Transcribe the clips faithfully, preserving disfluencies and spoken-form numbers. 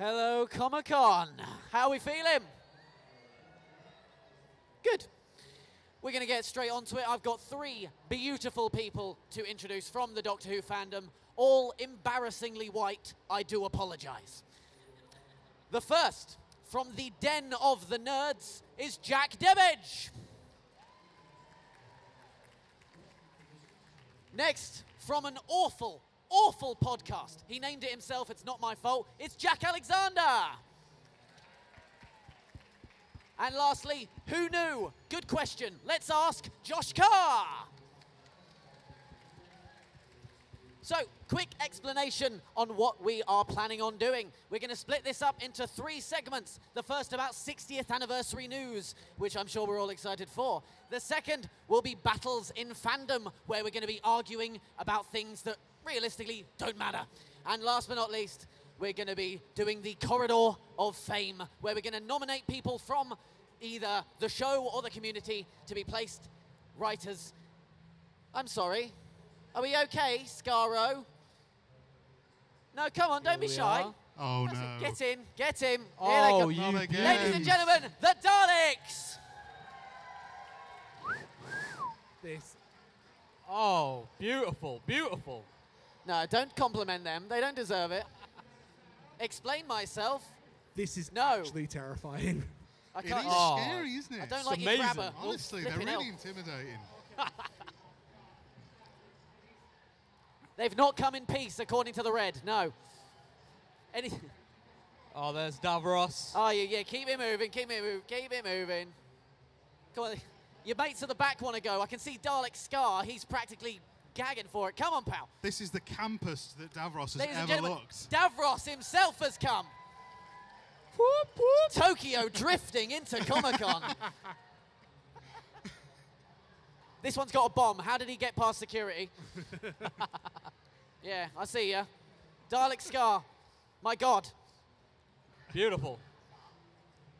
Hello, Comic-Con. How are we feeling? Good. We're going to get straight onto it. I've got three beautiful people to introduce from the Doctor Who fandom, all embarrassingly white. I do apologise. The first, from the Den of the Nerds, is Jack Debbage. Next, from an awful, awful podcast. He named it himself, it's not my fault. It's Jack Alexander. And lastly, who knew? Good question. Let's ask Josh Carr. So, quick explanation on what we are planning on doing. We're going to split this up into three segments. The first about sixtieth anniversary news, which I'm sure we're all excited for. The second will be battles in fandom, where we're going to be arguing about things that realistically don't matter. And last but not least, we're going to be doing the Corridor of Fame, where we're going to nominate people from either the show or the community to be placed writers. I'm sorry. Are we okay, Scaro? No, come on, don't Here be shy. Are. Oh, That's no. It. Get in, get in. Oh, you Ladies games. and gentlemen, the Daleks! This. Oh, beautiful, beautiful. No, don't compliment them. They don't deserve it. Explain myself. This is no. actually terrifying. I can't. It is oh. scary, isn't it? I don't it's like amazing. Grabber. Honestly, they're really out. intimidating. They've not come in peace, according to the red. No. Any oh, there's Davros. Oh, yeah, yeah. Keep it moving. Keep it moving. Keep it moving. Come on. Your mates at the back want to go. I can see Dalek Scar. He's practically gagging for it. Come on, pal. This is the campus that Davros has Ladies ever and looked. Davros himself has come. Whoop, whoop. Tokyo drifting into Comic-Con. This one's got a bomb. How did he get past security? Yeah, I see ya. Dalek Scar. My God. Beautiful.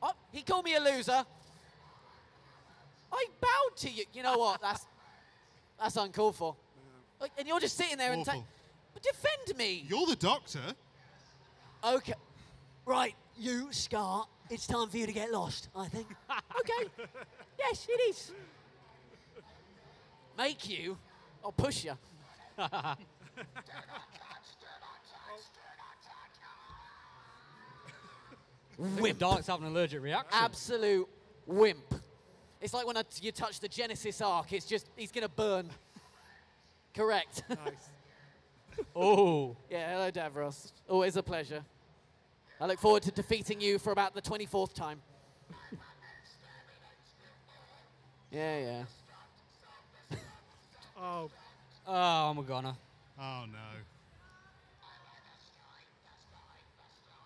Oh, he called me a loser. I bowed to you. You know what? That's... That's uncalled for. Yeah. Like, and you're just sitting there Awful. and but defend me. You're the Doctor. Okay. Right, you, Scar, it's time for you to get lost, I think. Okay. Yes, it is. Make you? I'll push you. Do not touch, do not touch, do not touch, do not touch. Wimp. The Dalek's having an allergic reaction. Absolute wimp. It's like when I t you touch the Genesis arc, it's just, he's going to burn. Correct. Nice. Oh. Yeah, hello, Davros. Always a pleasure. I look forward to defeating you for about the twenty-fourth time. Yeah, yeah. Oh. Oh, I'm a goner. Oh, no.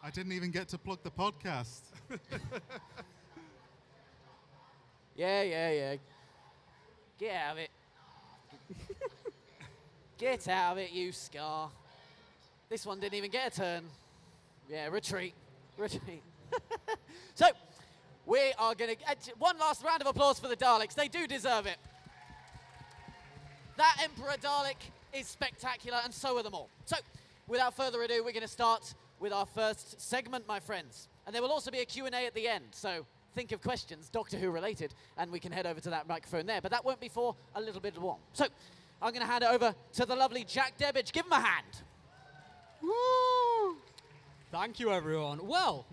I didn't even get to plug the podcast. Yeah, yeah, yeah. Get out of it. Get out of it, you Scar. This one didn't even get a turn. Yeah, retreat. Retreat. So, we are going to... Uh, one last round of applause for the Daleks. They do deserve it. That Emperor Dalek is spectacular, and so are them all. So, without further ado, we're going to start with our first segment, my friends. And there will also be a Q and A at the end, so... Think of questions, Doctor Who related, and we can head over to that microphone there. But that won't be for a little bit long. So I'm going to hand it over to the lovely Jack Debbage. Give him a hand. Woo! Thank you, everyone. Well,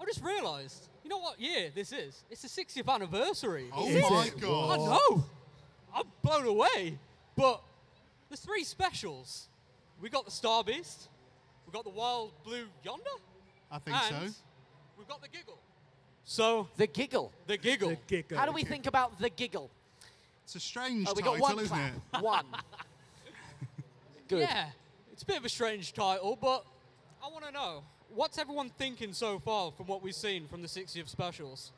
I just realised, you know what year this is? It's the sixtieth anniversary. Oh, is my it? God. I know. I'm blown away. But there's three specials. We got the Star Beast. We got the Wild Blue Yonder. I think and so. We've got the Giggle. So the giggle. The giggle. The giggle. How do we think about the giggle? It's a strange oh, we title, got one isn't clap. it? One. Good. Yeah, it's a bit of a strange title, but I want to know, what's everyone thinking so far from what we've seen from the sixtieth specials?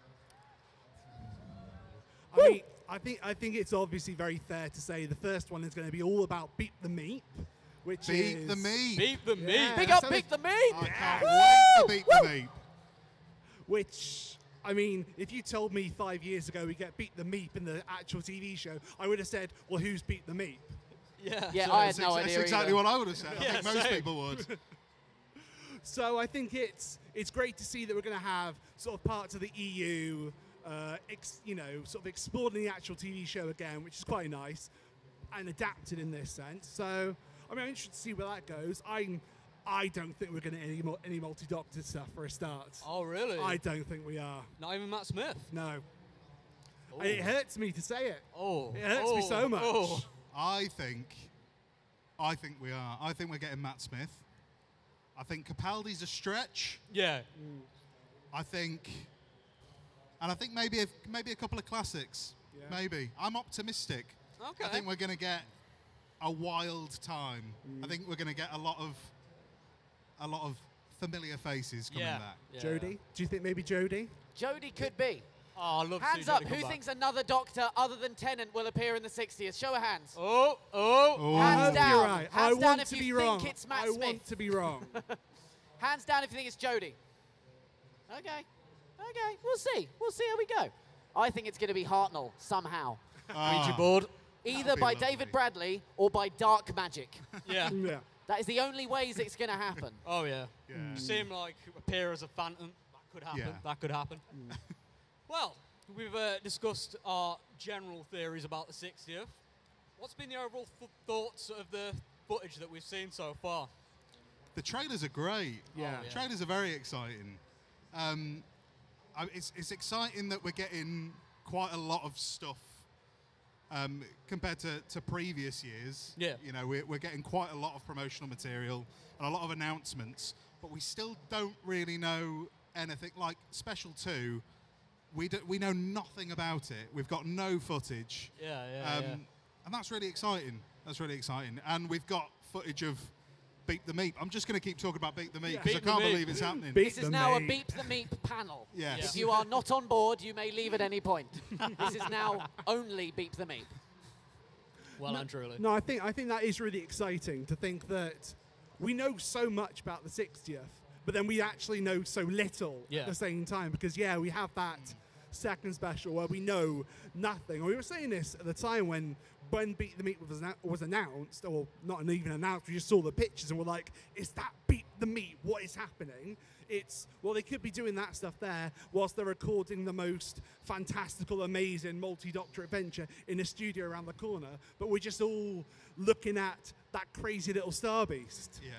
I Woo! mean, I think I think it's obviously very fair to say the first one is going to be all about Beep the Meep, which beat is the meep. Beep the yeah. meep. Big up, beat the meep. I can't wait to beat Woo! the meep. Which, I mean, if you told me five years ago we get Beat the Meep in the actual T V show, I would have said, well, who's Beat the Meep? Yeah, yeah so I had no ex idea That's exactly either. what I would have said. Yeah, I think most same. people would. So I think it's it's great to see that we're going to have sort of parts of the E U, uh, ex, you know, sort of explored in the actual T V show again, which is quite nice, and adapted in this sense. So I mean, I'm interested to see where that goes. I'm. I don't think we're going to any any multi-doctor stuff for a start. Oh, really? I don't think we are. Not even Matt Smith? No. Oh. It hurts me to say it. Oh. It hurts oh. me so much. Oh. I think, I think we are. I think we're getting Matt Smith. I think Capaldi's a stretch. Yeah. Mm. I think, and I think maybe a, maybe a couple of classics. Yeah. Maybe. I'm optimistic. Okay. I think we're going to get a wild time. Mm. I think we're going to get a lot of a lot of familiar faces coming yeah. back. Yeah. Jodie? Do you think maybe Jodie? Jodie could be. Oh, I love hands up, who back. thinks another doctor other than Tennant will appear in the sixties? Show of hands. Oh, oh. oh. Hands down. You're right. Hands I down want if to you be think wrong. it's Matt I Smith. want to be wrong. Hands down if you think it's Jodie. Okay. Okay. We'll see. We'll see how we go. I think it's going to be Hartnell somehow. Ouija ah, board. Either by lovely. David Bradley or by dark magic. Yeah. yeah. That is the only ways it's going to happen. Oh, yeah. yeah. Mm. See him, like, appear as a phantom. That could happen. Yeah. That could happen. Mm. Well, we've uh, discussed our general theories about the sixtieth. What's been the overall th thoughts of the footage that we've seen so far? The trailers are great. Yeah. Oh, yeah. Trailers are very exciting. Um, I, it's, it's exciting that we're getting quite a lot of stuff. Um, compared to, to previous years, yeah. you know, we're, we're getting quite a lot of promotional material and a lot of announcements, but we still don't really know anything. Like Special two, we do, we know nothing about it. We've got no footage. Yeah, yeah, um, yeah. And that's really exciting. That's really exciting. And we've got footage of Beep the Meep. I'm just going to keep talking about Beep the Meep because yeah. I can't believe it's happening. Beep this is now meep. a Beep the Meep panel. Yes. Yeah. If you are not on board, you may leave at any point. This is now only Beep the Meep. Well no, and truly. No, I think, I think that is really exciting to think that we know so much about the sixtieth, but then we actually know so little yeah. at the same time because, yeah, we have that mm. second special where we know nothing. And we were saying this at the time when... When Beat the Meep was, was announced, or not even announced, we just saw the pictures and were like, is that Beat the Meep? What is happening? It's, well, they could be doing that stuff there whilst they're recording the most fantastical, amazing multi-doctor adventure in a studio around the corner. But we're just all looking at that crazy little Star Beast. Yeah.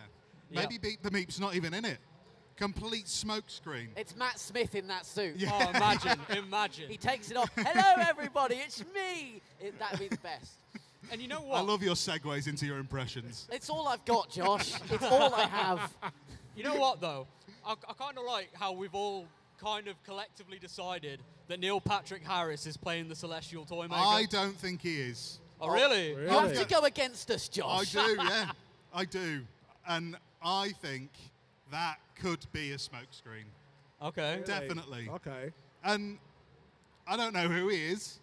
Yep. Maybe Beat the Meep's not even in it. Complete smokescreen. It's Matt Smith in that suit. Yeah. Oh, imagine, imagine. He takes it off. Hello, everybody, it's me. It, that'd be the best. And you know what? I love your segues into your impressions. It's all I've got, Josh. It's all I have. You know what, though? I, I kind of like how we've all kind of collectively decided that Neil Patrick Harris is playing the Celestial Toymaker. I don't think he is. Oh, really? really? You have to go against us, Josh. I do, yeah. I do. And I think... that could be a smokescreen. Okay. Really? Definitely. Okay. And I don't know who he is.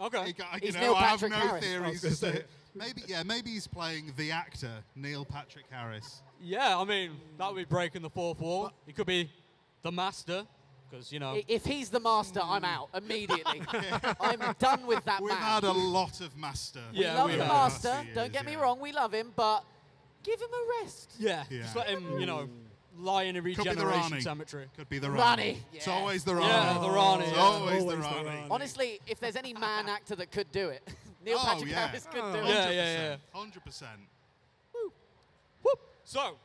Okay. He, you he's know, Neil I Patrick have no Harris. theories. As to maybe, yeah, maybe he's playing the actor, Neil Patrick Harris. Yeah, I mean, that would be breaking the fourth wall. He could be the Master, because, you know. If he's the Master, mm. I'm out immediately. yeah. I'm done with that We've man. We've had a lot of Master. Yeah, we love the Master. Master years, don't get yeah. me wrong, we love him, but give him a rest. Yeah, yeah. just let him, you know. Lie in a regeneration cemetery. Could be the Rani. Rani. Yeah. It's always the Rani. Yeah, the Rani. It's always, always the, Rani. the Rani. Honestly, if there's any man actor that could do it, Neil oh, Patrick yeah. Harris could oh, do it. Yeah, yeah, yeah. one hundred percent. Woo. Woo. So,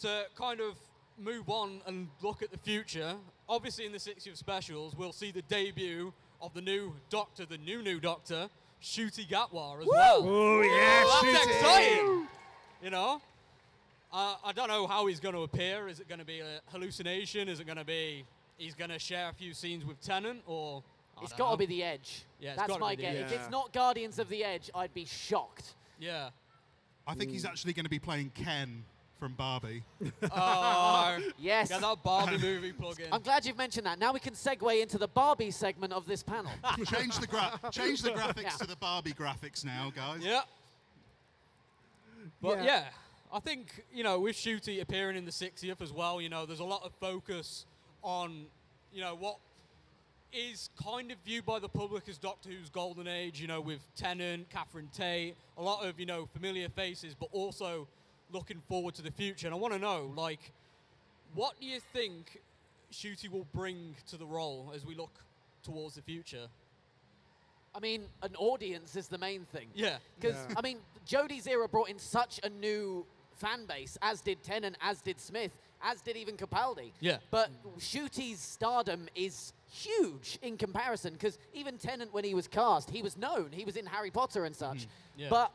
to kind of move on and look at the future, obviously in the sixtieth specials, we'll see the debut of the new Doctor, the new new Doctor, Ncuti Gatwa as Woo. well. Oh, yeah, oh, that's exciting. You know? Uh, I don't know how he's going to appear. Is it going to be a hallucination? Is it going to be he's going to share a few scenes with Tennant? Or I it's got to be The Edge. Yeah, it's that's my guess. Yeah. If it's not Guardians of the Edge, I'd be shocked. Yeah, I think mm. he's actually going to be playing Ken from Barbie. Oh, yes. Get that Barbie movie plug in. I'm glad you've mentioned that. Now we can segue into the Barbie segment of this panel. change the gra change the graphics yeah. to the Barbie graphics now, guys. Yeah. But yeah. yeah. I think, you know, with Ncuti appearing in the sixtieth as well, you know, there's a lot of focus on, you know, what is kind of viewed by the public as Doctor Who's golden age, you know, with Tennant, Catherine Tate, a lot of, you know, familiar faces, but also looking forward to the future. And I want to know, like, What do you think Ncuti will bring to the role as we look towards the future? I mean, an audience is the main thing. Yeah. Because, yeah. I mean, Jodie's era brought in such a new fan base, as did Tennant, as did Smith, as did even Capaldi. Yeah. But Ncuti stardom is huge in comparison, because even Tennant, when he was cast, he was known. He was in Harry Potter and such. Mm. Yeah. But,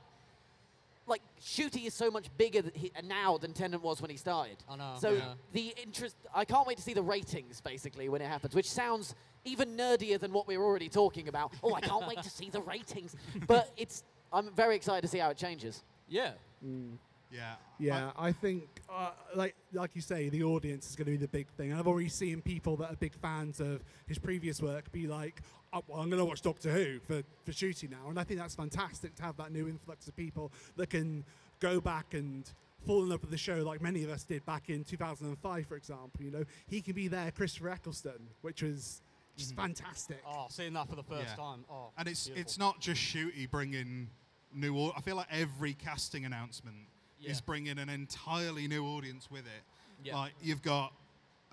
like, Ncuti is so much bigger th he, now than Tennant was when he started. I know. So yeah. the interest, I can't wait to see the ratings, basically, when it happens, which sounds even nerdier than what we were already talking about. Oh, I can't wait to see the ratings. But it's, I'm very excited to see how it changes. Yeah. Mm. Yeah. Yeah, I, I think, uh, like like you say, the audience is going to be the big thing. And I've already seen people that are big fans of his previous work be like, oh, well, I'm going to watch Doctor Who for, for Ncuti now. And I think that's fantastic to have that new influx of people that can go back and fall in love with the show like many of us did back in two thousand five, for example. You know, he can be there, Christopher Eccleston, which was... It's fantastic. Oh, seeing that for the first yeah. time. Oh, and it's beautiful. It's not just Ncuti bringing new. Au I feel like every casting announcement yeah. is bringing an entirely new audience with it. Yeah. Like you've got,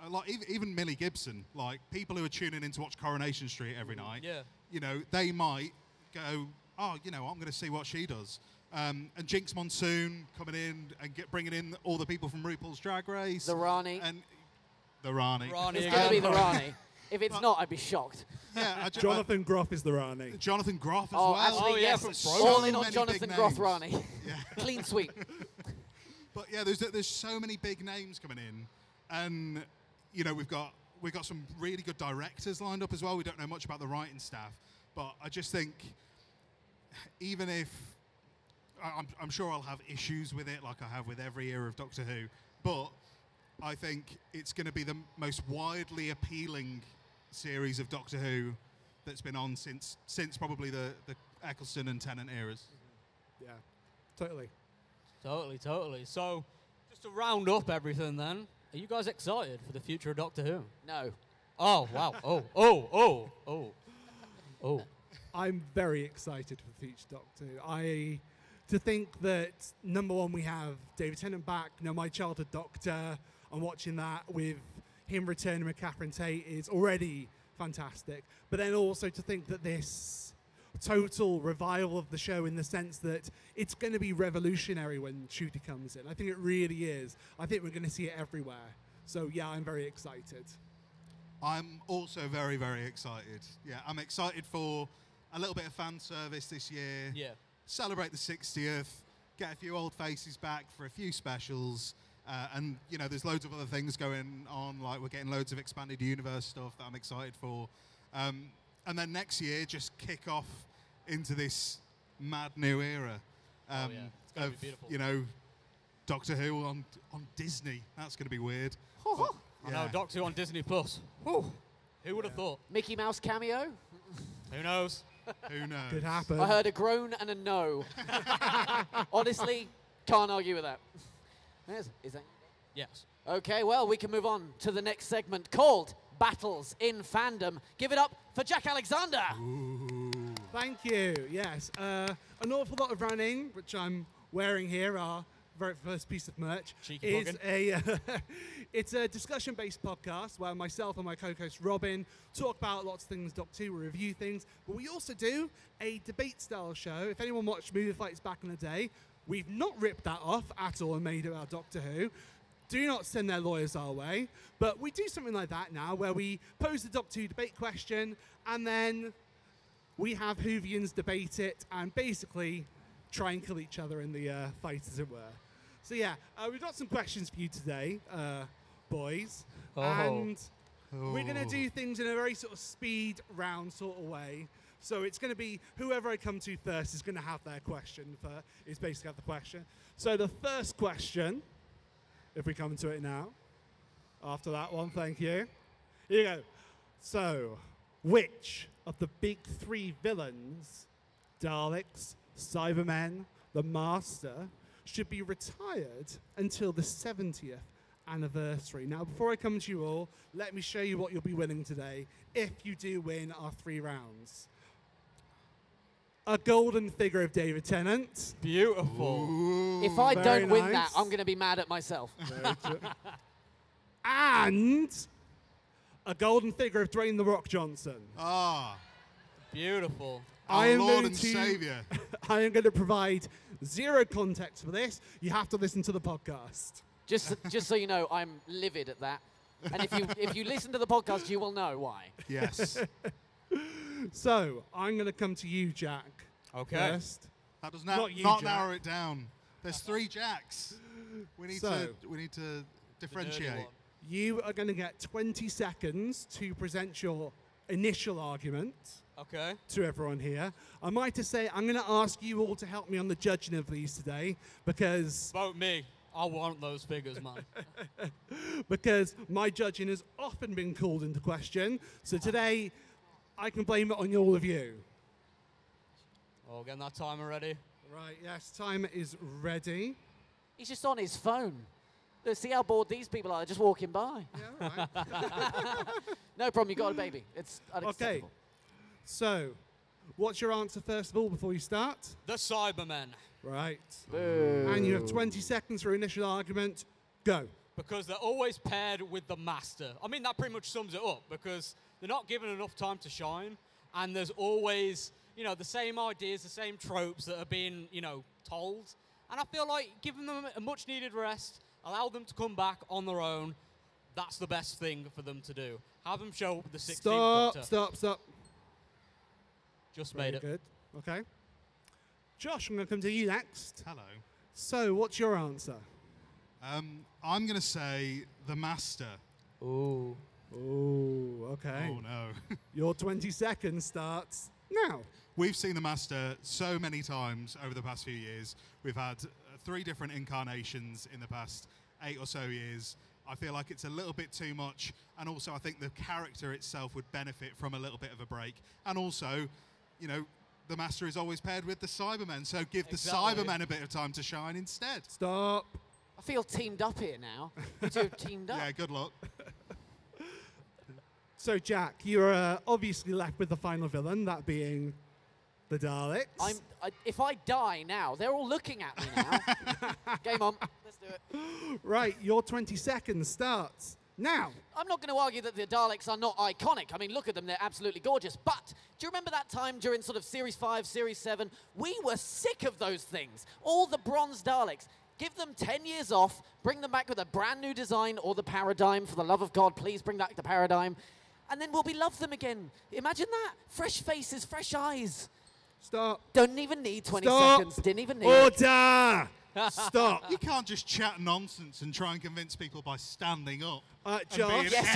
uh, like even, even Millie Gibson, like people who are tuning in to watch Coronation Street every night. Yeah. You know, they might go, oh, you know, I'm going to see what she does. Um, and Jinx Monsoon coming in and get bringing in all the people from RuPaul's Drag Race. The Rani. And the Rani. Rani it's going to be the Rani. If it's but, not, I'd be shocked. Yeah, I Jonathan I, Groff is the Rani. Jonathan Groff as oh, well. Actually, oh, yes. yes. So all in on Jonathan Groff Rani. Yeah. Clean sweep. But yeah, there's there's so many big names coming in, and you know we've got we've got some really good directors lined up as well. We don't know much about the writing staff, but I just think even if I'm I'm sure I'll have issues with it, like I have with every era of Doctor Who, but I think it's going to be the most widely appealing series of Doctor Who that's been on since since probably the, the Eccleston and Tennant eras. Mm-hmm. Yeah, totally. Totally, totally. So, just to round up everything then, are you guys excited for the future of Doctor Who? No. Oh, wow. Oh, oh, oh, oh, oh. I'm very excited for the future Doctor Who. I... To think that, number one, we have David Tennant back, you know, my childhood doctor, and watching that with him returning with Catherine Tate is already fantastic. But then also to think that this total revival of the show in the sense that it's going to be revolutionary when Ncuti comes in. I think it really is. I think we're going to see it everywhere. So, yeah, I'm very excited. I'm also very, very excited. Yeah, I'm excited for a little bit of fan service this year. Yeah. Celebrate the sixtieth, get a few old faces back for a few specials, uh, and you know there's loads of other things going on. Like we're getting loads of expanded universe stuff that I'm excited for, um, and then next year just kick off into this mad new era um, oh, yeah. It's gonna be beautiful. You know, Doctor Who on on Disney. That's going to be weird. But, yeah. I know, Doctor Who on Disney Plus. Who would have yeah. thought? Mickey Mouse cameo. Who knows? Who knows? Could happen. I heard a groan and a no. Honestly, can't argue with that. Is, is that? Yes. Okay, well, we can move on to the next segment called Battles in Fandom. Give it up for Jack Alexander. Ooh. Thank you, yes. Uh, an awful lot of running, which I'm wearing here, our very first piece of merch. Cheeky is a, uh, It's a discussion-based podcast where myself and my co-host Robin talk about lots of things Doctor Who, we review things, but we also do a debate-style show. If anyone watched Movie Fights back in the day, we've not ripped that off at all and made it our Doctor Who. Do not send their lawyers our way, but we do something like that now where we pose the Doctor Who debate question and then we have Whovians debate it and basically try and kill each other in the uh, fight, as it were. So yeah, uh, we've got some questions for you today, uh, boys, oh. and oh. we're going to do things in a very sort of speed round sort of way. So it's going to be whoever I come to first is going to have their question, for, is basically have the question. So the first question, if we come to it now, after that one, thank you. Here you go. So, which of the big three villains, Daleks, Cybermen, the Master, should be retired until the seventieth anniversary. Now, before I come to you all, let me show you what you'll be winning today if you do win our three rounds. A golden figure of David Tennant. Beautiful. Ooh, if I don't nice. win that, I'm going to be mad at myself. and a golden figure of Dwayne The Rock Johnson. Ah, beautiful. Our I am Lord and to, Savior. I am going to provide zero context for this. You have to listen to the podcast. Just, just so you know, I'm livid at that. And if you, if you listen to the podcast, you will know why. Yes. So I'm going to come to you, Jack. Okay. First. That does not, not, you, not narrow it down. There's three Jacks. We need so, to we need to differentiate. You are going to get twenty seconds to present your initial argument. Okay. To everyone here. I might just say I'm going to ask you all to help me on the judging of these today because vote me. I want those figures, man. Because my judging has often been called into question. So today, I can blame it on all of you. Oh, getting that timer ready. Right, yes, timer is ready. He's just on his phone. Let's see how bored these people are. They're just walking by. Yeah, all right. No problem, you got a baby. It's unacceptable. Okay, so what's your answer first of all before you start? The Cybermen. Right. Boo. And you have twenty seconds for initial argument. Go. Because they're always paired with the Master. I mean, that pretty much sums it up because they're not given enough time to shine. And there's always, you know, the same ideas, the same tropes that are being, you know, told. And I feel like giving them a much needed rest, allow them to come back on their own. That's the best thing for them to do. Have them show up with the sixteenth stop, Doctor. Stop, stop, stop. Just Very made it. Good. Okay. Josh, I'm going to come to you next. Hello. So, what's your answer? Um, I'm going to say the Master. Ooh. Ooh, okay. Oh, no. Your twenty seconds starts now. We've seen the Master so many times over the past few years. We've had uh, three different incarnations in the past eight or so years. I feel like it's a little bit too much. And also, I think the character itself would benefit from a little bit of a break. And also, you know, the Master is always paired with the Cybermen, so give exactly. the Cybermen a bit of time to shine instead. Stop. I feel teamed up here now. You two have teamed up. Yeah, good luck. So, Jack, you're uh, obviously left with the final villain, that being the Daleks. I'm, I, if I die now, they're all looking at me now. Game on. Let's do it. Right, your twenty seconds starts now. I'm not going to argue that the Daleks are not iconic. I mean, look at them. They're absolutely gorgeous. But do you remember that time during sort of Series five, Series seven? We were sick of those things. All the bronze Daleks. Give them ten years off. Bring them back with a brand new design or the Paradigm. For the love of God, please bring back the Paradigm. And then we'll be love them again. Imagine that. Fresh faces, fresh eyes. Stop. Don't even need twenty Stop. Seconds. Didn't even need Order. Stop. You can't just chat nonsense and try and convince people by standing up. Uh, Josh, yes,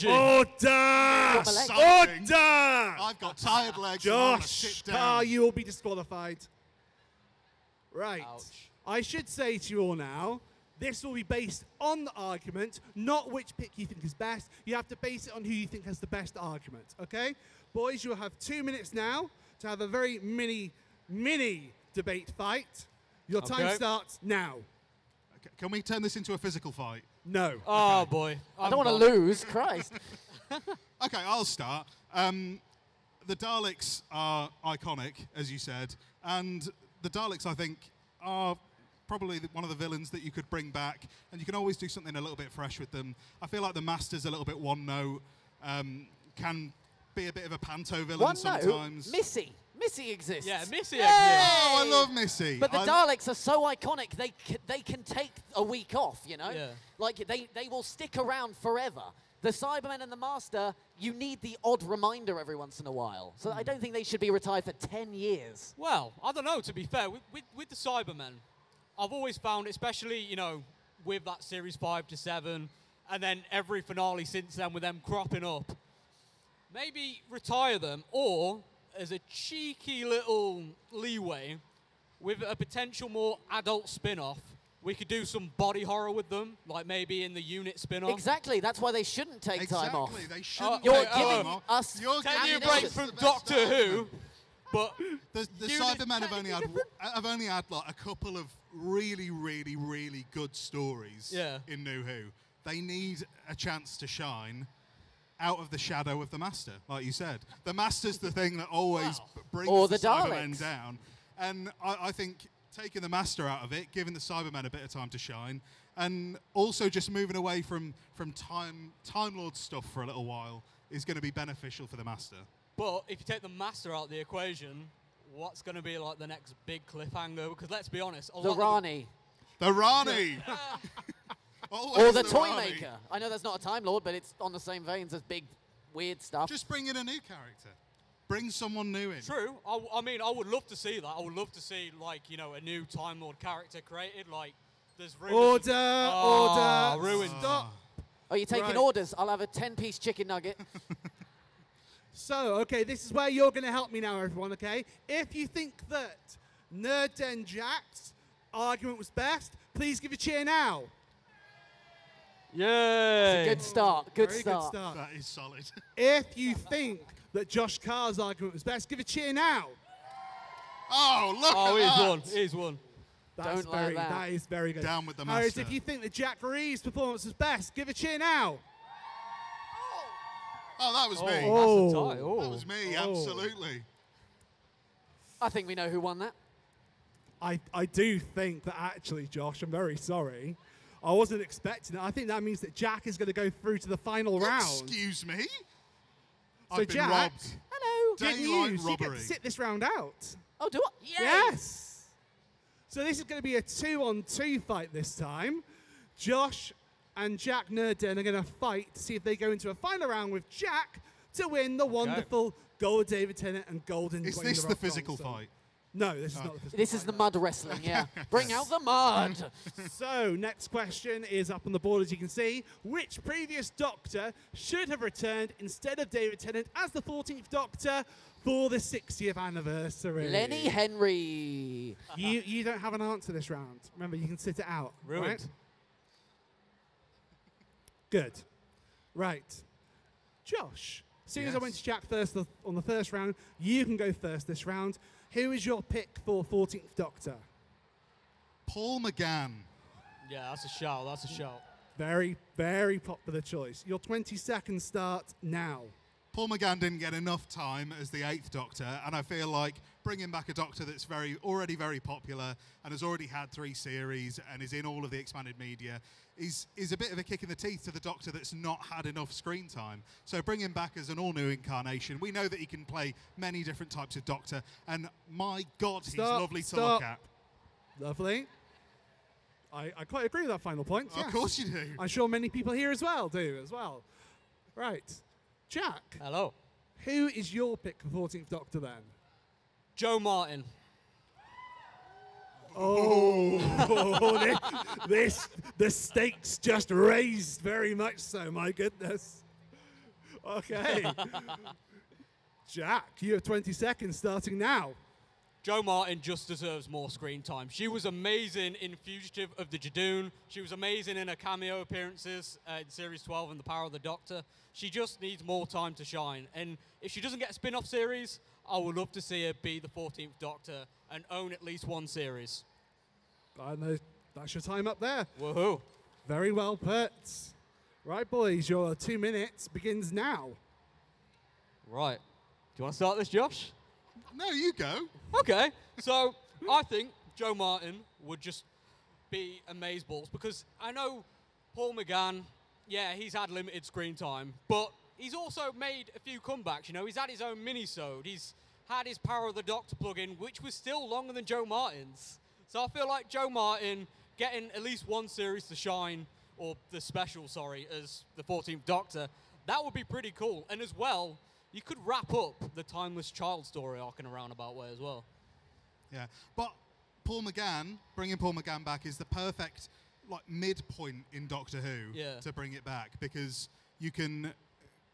Josh. Order! Order! I've got tired legs. Josh, Carr, you will be disqualified. Right. Ouch. I should say to you all now, this will be based on the argument, not which pick you think is best. You have to base it on who you think has the best argument, okay? Boys, you'll have two minutes now to have a very mini, mini debate fight. Your time okay. starts now. Okay. Can we turn this into a physical fight? No. Oh, okay. boy. I I'm don't want to lose. Christ. Okay, I'll start. Um, the Daleks are iconic, as you said. And the Daleks, I think, are probably one of the villains that you could bring back. And you can always do something a little bit fresh with them. I feel like the Master's a little bit one-note. Um, can be a bit of a panto villain one sometimes. Note? Missy. Missy exists. Yeah, Missy Yay! Exists. Oh, I love Missy. But the I Daleks are so iconic, they c they can take a week off, you know? Yeah. Like, they, they will stick around forever. The Cybermen and the Master, you need the odd reminder every once in a while. So mm. I don't think they should be retired for ten years. Well, I don't know, to be fair. With, with, with the Cybermen, I've always found, especially, you know, with that Series five to seven, and then every finale since then with them cropping up, maybe retire them or... as a cheeky little leeway, with a potential more adult spin-off, we could do some body horror with them, like maybe in the unit spin-off. Exactly, that's why they shouldn't take exactly. time off. Exactly, they shouldn't uh, You're giving oh, oh. us... You're taking a break from Doctor Who, but... The, the Cybermen have only had, have only had like, a couple of really, really, really good stories yeah. in New Who. They need a chance to shine. Out of the shadow of the Master, like you said. The Master's the thing that always wow. brings or the, the Cybermen down. And I, I think taking the Master out of it, giving the Cybermen a bit of time to shine, and also just moving away from, from time, Time Lord stuff for a little while is going to be beneficial for the Master. But if you take the Master out of the equation, what's going to be like the next big cliffhanger? Because let's be honest, a the, lot Rani. The, the Rani. The Rani! Or the, the Toy Rani. Maker. I know that's not a Time Lord, but it's on the same veins as big, weird stuff. Just bring in a new character. Bring someone new in. True. I, I mean, I would love to see that. I would love to see, like, you know, a new Time Lord character created. Like, there's ruins. Order, oh, order. Ruins. Stop. Oh, you're taking right. orders. I'll have a ten-piece chicken nugget. So, okay, this is where you're going to help me now, everyone, okay? If you think that Nerd Den Jack's argument was best, please give a cheer now. Yay. That's a good start. Good Very start. Good start. That is solid. If you think that Josh Carr's argument was best, give a cheer now. Oh, look oh, at that. Oh, he's won. He's won. That's Don't very, like that. That is very good. Down with the Master. Whereas if you think that Jack Reeves' performance was best, give a cheer now. Oh, oh that was oh, me. Oh. That's a tie. Oh. That was me, oh. absolutely. I think we know who won that. I, I do think that actually, Josh, I'm very sorry. I wasn't expecting it. I think that means that Jack is going to go through to the final round. Excuse me? So I've been Jack, robbed. Hello. Good Daylight news. Robbery. You get to sit this round out. Oh, do I? Yes. yes. So this is going to be a two-on-two fight this time. Josh and Jack Nerden are going to fight to see if they go into a final round with Jack to win the wonderful Gold David Tennant and Golden. Is Dwayne this the, the physical Johnson. Fight? No, this oh. is not. The physical this fight, is the mud wrestling. Yeah. Bring out the mud. So next question is up on the board, as you can see. Which previous Doctor should have returned instead of David Tennant as the fourteenth Doctor for the sixtieth anniversary? Lenny Henry. You you don't have an answer this round. Remember, you can sit it out. Ruined. Right? Good. Right. Josh. As soon yes. as I went to Jack first on the first round, you can go first this round. Who is your pick for fourteenth Doctor? Paul McGann. Yeah, that's a shout, that's a shout. Very, very popular choice. Your twenty seconds start now. Paul McGann didn't get enough time as the eighth Doctor, and I feel like bringing back a Doctor that's very already very popular and has already had three series and is in all of the expanded media is, is a bit of a kick in the teeth to the Doctor that's not had enough screen time. So bring him back as an all-new incarnation. We know that he can play many different types of Doctor, and my God, stop, he's lovely stop. to look at. Lovely. I, I quite agree with that final point. Yes. Of course you do. I'm sure many people here as well do as well. Right. Jack. Hello. Who is your pick for fourteenth Doctor then? Jo Martin. Oh, this, this, the stakes just raised very much so, my goodness. Okay. Jack, you have twenty seconds starting now. Jo Martin just deserves more screen time. She was amazing in Fugitive of the Jadoon. She was amazing in her cameo appearances uh, in Series twelve and The Power of the Doctor. She just needs more time to shine. And if she doesn't get a spin-off series, I would love to see her be the fourteenth Doctor and own at least one series. I know. That's your time up there. Woohoo. Very well put. Right, boys, your two minutes begins now. Right. Do you want to start this, Josh? No, you go. Okay. So I think Jo Martin would just be amazeballs because I know Paul McGann, yeah, he's had limited screen time, but he's also made a few comebacks, you know. He's had his own mini-sode. He's had his Power of the Doctor plug-in, which was still longer than Jo Martin's. So I feel like Jo Martin getting at least one series to shine, or the special, sorry, as the fourteenth Doctor, that would be pretty cool. And as well, you could wrap up the Timeless Child story arc in a roundabout way as well. Yeah, but Paul McGann, bringing Paul McGann back is the perfect like midpoint in Doctor Who yeah. to bring it back, because you can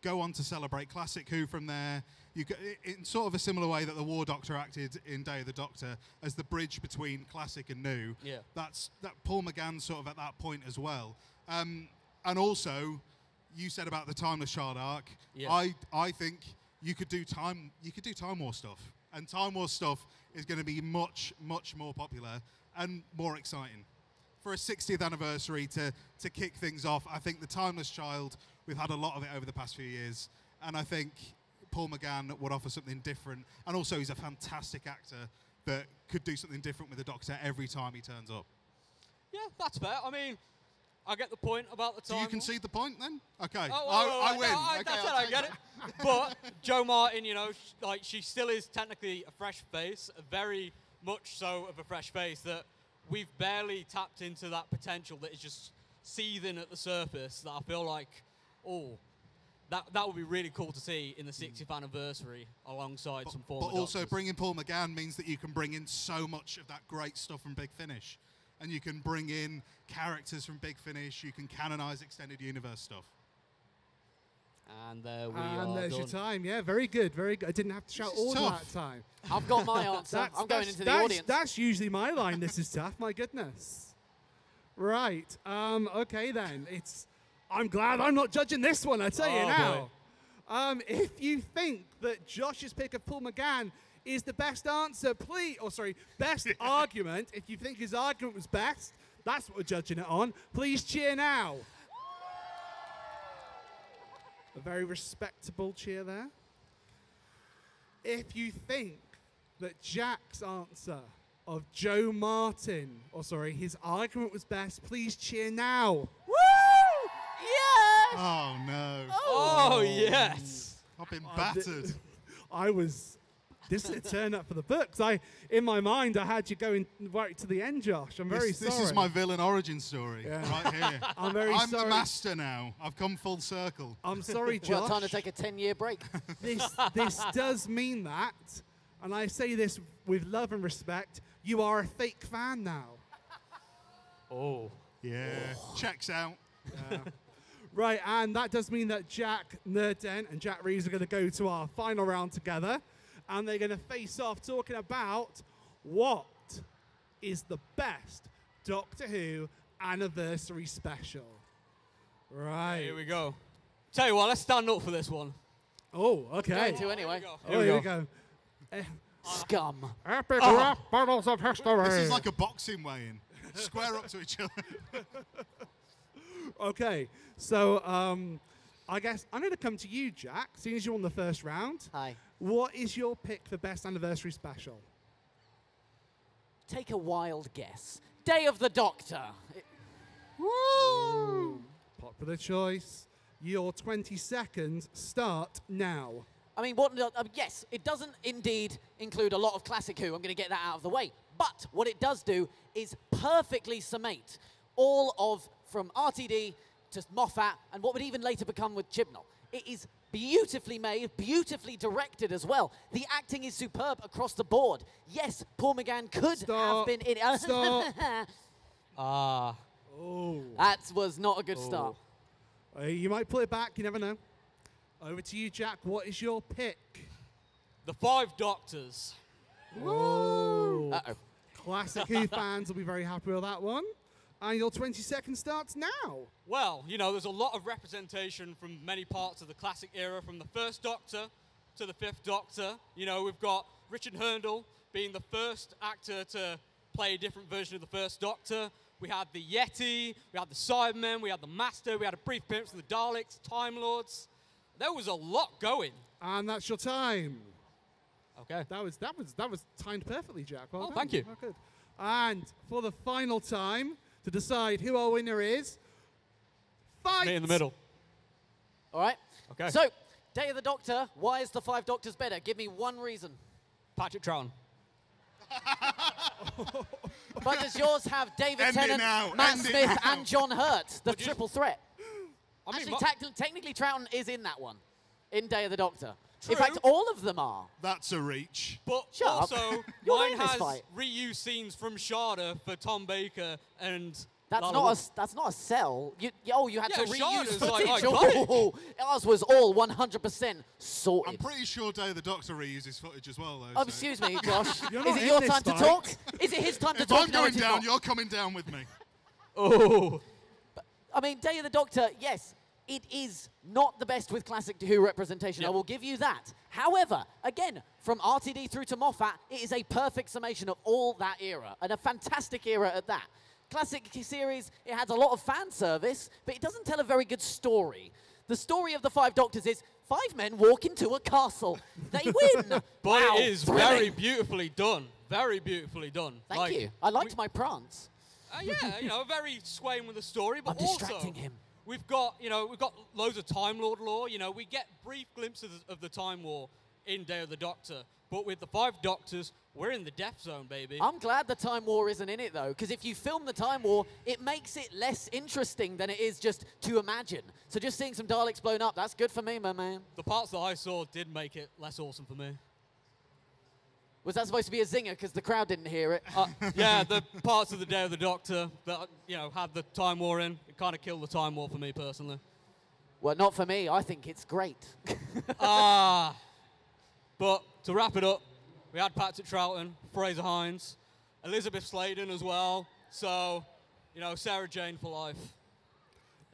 go on to celebrate Classic Who from there. You go, in sort of a similar way that the War Doctor acted in Day of the Doctor as the bridge between Classic and New. Yeah, that's that Paul McGann sort of at that point as well, um, and also. You said about the Timeless Child arc. Yeah. I I think you could do time you could do Time War stuff, and Time War stuff is going to be much much more popular and more exciting. For a sixtieth anniversary to to kick things off, I think the Timeless Child, we've had a lot of it over the past few years, and I think Paul McGann would offer something different. And also, he's a fantastic actor that could do something different with the Doctor every time he turns up. Yeah, that's fair. I mean, I get the point about the time. Do you concede the point then? Okay, oh, oh, I, I win. No, I, okay, that's it, I get it. But Jo Martin, you know, sh like she still is technically a fresh face, very much so of a fresh face that we've barely tapped into that potential that is just seething at the surface. That I feel like, oh, that that would be really cool to see in the sixtieth anniversary alongside but, some former. But also, doctors. Bringing Paul McGann means that you can bring in so much of that great stuff from Big Finish. And you can bring in characters from Big Finish. You can canonize extended universe stuff. And there we and are. And there's done. Your time. Yeah, very good, very good. I didn't have to shout all tough. That time. I've got my answer. That's, I'm that's, going into the audience. That's usually my line. This is tough. My goodness. Right. Um, okay then. It's. I'm glad I'm not judging this one. I tell oh, you now. Um, if you think that Josh's pick of Paul McGann is the best answer, please, or sorry, best argument. If you think his argument was best, that's what we're judging it on. Please cheer now. A very respectable cheer there. If you think that Jack's answer of Jo Martin, or sorry, his argument was best, please cheer now. Woo! Yes! Oh, no. Oh, oh yes. I've been battered. I was... This is a turn up for the books. I, in my mind, I had you going right to the end, Josh. I'm very this, sorry. This is my villain origin story yeah. right here. I'm very I'm sorry. I'm the master now. I've come full circle. I'm sorry, Josh. Well, time to take a ten-year break. This, this does mean that, and I say this with love and respect, you are a fake fan now. Oh. Yeah. Oh. Checks out. Yeah. Right, and that does mean that Jack Nerden and Jack Reeves are going to go to our final round together. And they're going to face off talking about what is the best Doctor Who anniversary special. Right. Here we go. Tell you what, let's stand up for this one. Oh, okay. We're going to anyway. Here we go. Oh, here we go. Uh, Scum. Epic oh. rap battles of history. This is like a boxing weigh-in. Square up to each other. Okay. So, um, I guess I'm going to come to you, Jack, seeing as you're on the first round. Hi. What is your pick for best anniversary special? Take a wild guess. Day of the Doctor. It Woo! Popular choice. Your twenty seconds start now. I mean, what? Uh, yes, it doesn't indeed include a lot of Classic Who. I'm going to get that out of the way. But what it does do is perfectly summate all of from R T D to Moffat and what would even later become with Chibnall. It is beautifully made, beautifully directed as well. The acting is superb across the board. Yes, Paul McGann could Stop. have been in. Ah, uh, oh, that was not a good oh. start. Uh, you might pull it back. You never know. Over to you, Jack. What is your pick? The Five Doctors. Woo! Uh-oh. Classic Who fans will be very happy with that one. And your twenty seconds starts now. Well, you know, there's a lot of representation from many parts of the classic era, from the first Doctor to the fifth Doctor. You know, we've got Richard Herndl being the first actor to play a different version of the first Doctor. We had the Yeti, we had the Cybermen, we had the Master, we had a brief appearance of the Daleks, Time Lords. There was a lot going. And that's your time. Okay. That was, that was, that was timed perfectly, Jack. Well oh, done. Thank you. Oh, good. And for the final time, to decide who our winner is, fight! Me in the middle. All right. Okay. So, Day of the Doctor, why is the Five Doctors better? Give me one reason. Patrick Troughton. But does yours have David End Tennant, Matt End Smith, and John Hurt, the triple threat? I mean, Actually, technically, Troughton is in that one, in Day of the Doctor. True. In fact, all of them are. That's a reach. But Shut also, mine has reused scenes from Sharda for Tom Baker and That's Lala not a, That's not a sell. You, oh, you had yeah, to reuse like, oh, ours was all one hundred percent sorted. I'm pretty sure Day of the Doctor reuses footage as well, though. Oh, so. Excuse me, Josh. Is it your time fight. to talk? Is it his time to if talk? If I'm going no, down, you're coming down with me. Oh. But, I mean, Day of the Doctor, yes. It is not the best with Classic Who representation, yep. I will give you that. However, again, from R T D through to Moffat, it is a perfect summation of all that era, and a fantastic era at that. Classic series, it has a lot of fan service, but it doesn't tell a very good story. The story of the Five Doctors is five men walk into a castle. They win. But wow, it is thrilling. Very beautifully done. very beautifully done. Thank like, you. I liked we, my prance. Uh, yeah, you know, very swaying with the story, but I'm also distracting him. We've got, you know, we've got loads of Time Lord lore. You know, we get brief glimpses of the Time War in Day of the Doctor, but with the Five Doctors, we're in the death zone, baby. I'm glad the Time War isn't in it, though, because if you film the Time War, it makes it less interesting than it is just to imagine. So just seeing some Daleks blown up, that's good for me, my man. The parts that I saw did make it less awesome for me. Was that supposed to be a zinger because the crowd didn't hear it? Uh, yeah, the parts of the Day of the Doctor that, you know, had the Time War in, it kind of killed the Time War for me personally. Well, not for me. I think it's great. Ah. uh, but to wrap it up, we had Patrick Troughton, Fraser Hines, Elizabeth Sladen as well. So, you know, Sarah Jane for life.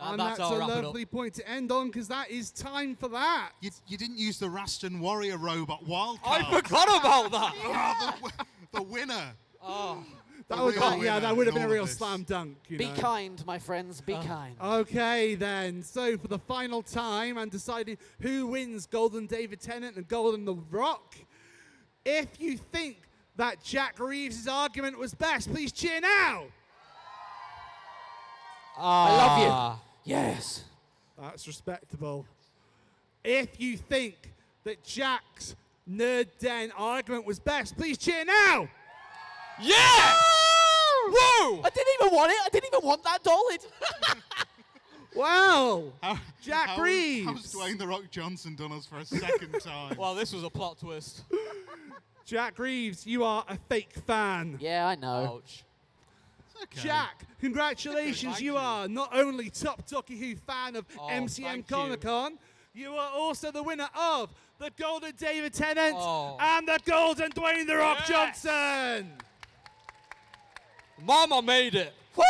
And, and that's, that's a lovely point to end on, because that is time for that. You, you didn't use the Rastan Warrior robot wildcard. I forgot about that. yeah. oh, the, the winner. Oh, that the was that, winner yeah, that would have been a real slam dunk. You be know. kind, my friends. Be uh, kind. Okay, then. So for the final time, and deciding who wins Golden David Tennant and Golden The Rock, if you think that Jack Reeves' argument was best, please cheer now. I love you. Yes. That's respectable. If you think that Jack's Nerd Den argument was best, please cheer now. Yes! Whoa! I didn't even want it. I didn't even want that doll. Wow. How, Jack how, Reeves. How's Dwayne The Rock Johnson done us for a second time? Well, this was a plot twist. Jack Reeves, you are a fake fan. Yeah, I know. Ouch. Okay. Jack, congratulations, you, you are not only top Doctor Who fan of oh, M C M Comic-Con, you. you are also the winner of the Golden David Tennant oh. and the Golden Dwayne The Rock yes. Johnson. Mama made it. Woo!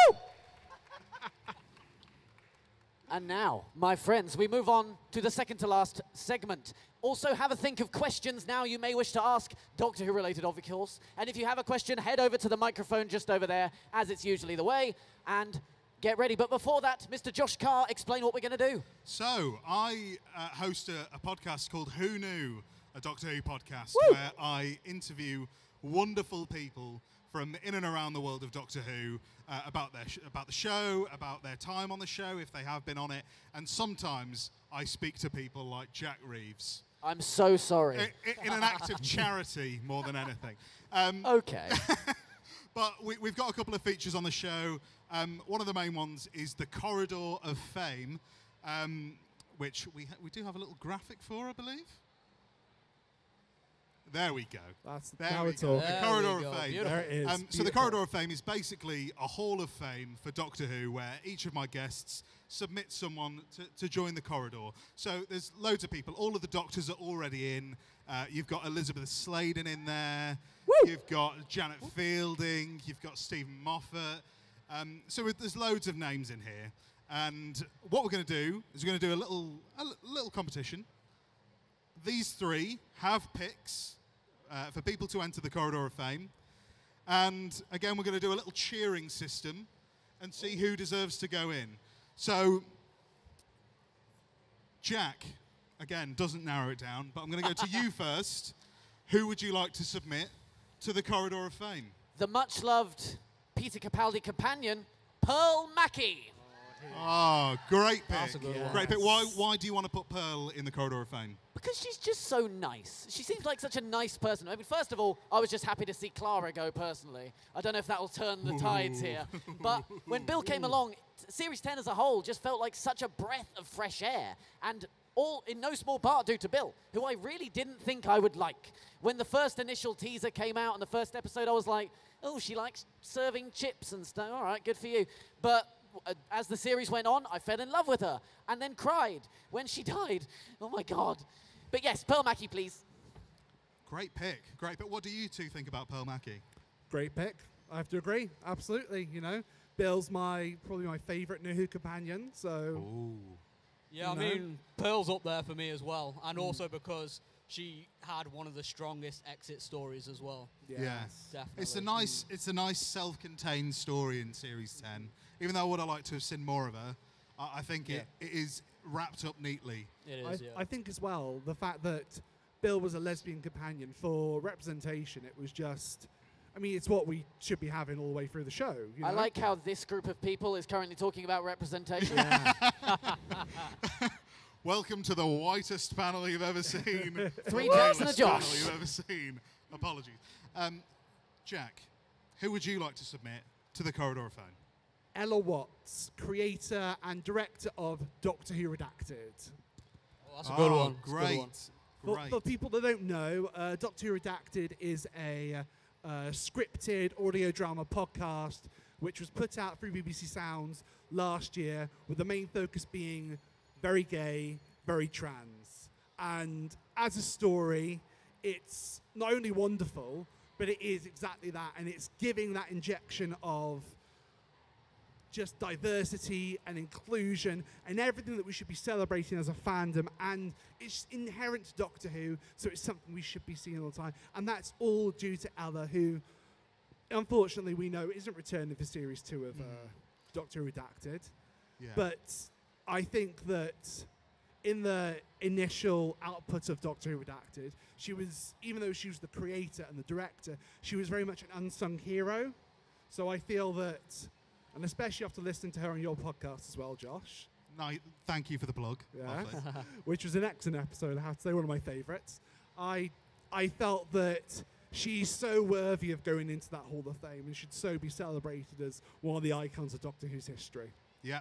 And now, my friends, we move on to the second to last segment. Also, have a think of questions now you may wish to ask, Doctor Who-related, of course. And if you have a question, head over to the microphone just over there, as it's usually the way, and get ready. But before that, Mister Josh Carr, explain what we're going to do. So, I uh, host a, a podcast called Who Knew, a Doctor Who podcast, Woo! where I interview wonderful people from in and around the world of Doctor Who uh, about, their sh about the show, about their time on the show, if they have been on it. And sometimes I speak to people like Jack Reeves. I'm so sorry. In, in an act of charity, more than anything. Um, okay. But we, we've got a couple of features on the show. Um, one of the main ones is the Corridor of Fame, um, which we, ha we do have a little graphic for, I believe. There we go. That's the there we go. The Corridor of Fame. There it is. Um, so the Corridor of Fame is basically a hall of fame for Doctor Who, where each of my guests submit someone to, to join the corridor. So there's loads of people. All of the doctors are already in. Uh, you've got Elizabeth Sladen in there. Woo! You've got Janet Fielding. You've got Stephen Moffat. Um, so there's loads of names in here. And what we're going to do is we're going to do a little a little competition. These three have picks. Uh, for people to enter the Corridor of Fame. And again, we're going to do a little cheering system and see who deserves to go in. So Jack, again, doesn't narrow it down, but I'm going to go to you first. Who would you like to submit to the Corridor of Fame? The much-loved Peter Capaldi companion, Pearl Mackie. Oh, great pick. That's a good one. Great pick. Why, why do you want to put Pearl in the Corridor of Fame? Because she's just so nice. She seems like such a nice person. I mean, first of all, I was just happy to see Clara go personally. I don't know if that will turn the Ooh. tides here. But when Bill came Ooh. along, Series ten as a whole just felt like such a breath of fresh air. And all in no small part due to Bill, who I really didn't think I would like. When the first initial teaser came out in the first episode, I was like, oh, she likes serving chips and stuff. All right, good for you. But as the series went on, I fell in love with her and then cried when she died. Oh, my God. But, yes, Pearl Mackie, please. Great pick. Great pick. What do you two think about Pearl Mackie? Great pick. I have to agree. Absolutely. You know, Bill's my probably my favourite New Who companion. So, Ooh. yeah, I know. mean, Pearl's up there for me as well. And mm. also because she had one of the strongest exit stories as well. Yes, yes. definitely. It's a nice, it's a nice self-contained story in Series ten. Even though I would have liked to have seen more of her, I, I think yeah. it, it is wrapped up neatly. It is, I, yeah. I think as well, the fact that Bill was a lesbian companion for representation, it was just, I mean, it's what we should be having all the way through the show. You know? I like how this group of people is currently talking about representation. Yeah. Welcome to the whitest panel you've ever seen. Three Jacks and a Josh. Panel you've ever seen. Apologies. Um, Jack, who would you like to submit to the Corridor of Fame? Ella Watts, creator and director of Doctor Who Redacted. Oh, that's a good oh, one. Great. Good one. For, great. For people that don't know, uh, Doctor Who Redacted is a uh, scripted audio drama podcast which was put out through B B C Sounds last year, with the main focus being very gay, very trans. And as a story, it's not only wonderful, but it is exactly that, and it's giving that injection of just diversity and inclusion and everything that we should be celebrating as a fandom, and it's inherent to Doctor Who, so it's something we should be seeing all the time. And that's all due to Ella, who, unfortunately, we know isn't returning for Series two of uh, Doctor Who Redacted. Yeah. But I think that in the initial output of Doctor Who Redacted, she was, even though she was the creator and the director, she was very much an unsung hero. So I feel that, and especially after listening to her on your podcast as well, Josh. No, thank you for the plug. Yeah. Which was an excellent episode, I have to say, one of my favourites. I, I felt that she's so worthy of going into that Hall of Fame and should so be celebrated as one of the icons of Doctor Who's history. Yeah,